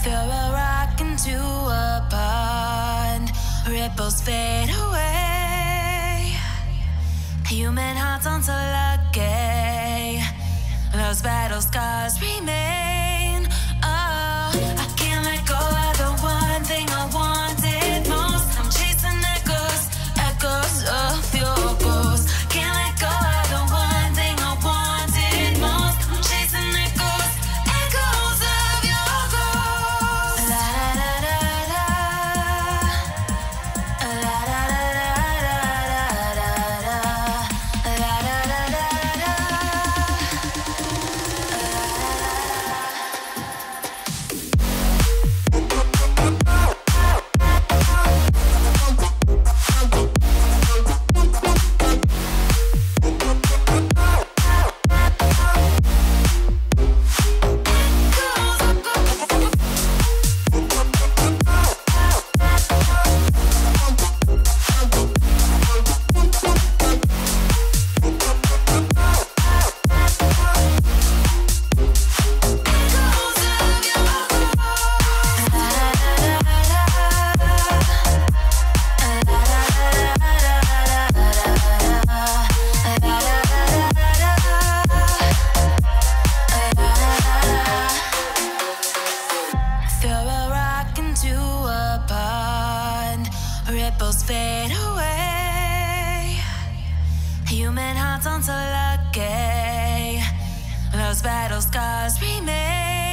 Throw a rock into a pond, ripples fade away. Human hearts aren't so lucky, those battle scars remain. Oh, I can't let go of the one thing I wanted most. I'm chasing echoes, echoes of your ghost. Can't let go of the one thing I wanted most. I'm chasing echoes, echoes of your ghost. La la la la la, la la la la la la, la la la la la. Throw a rock into a pond, ripples fade away. Human hearts aren't so lucky, those battle scars remain.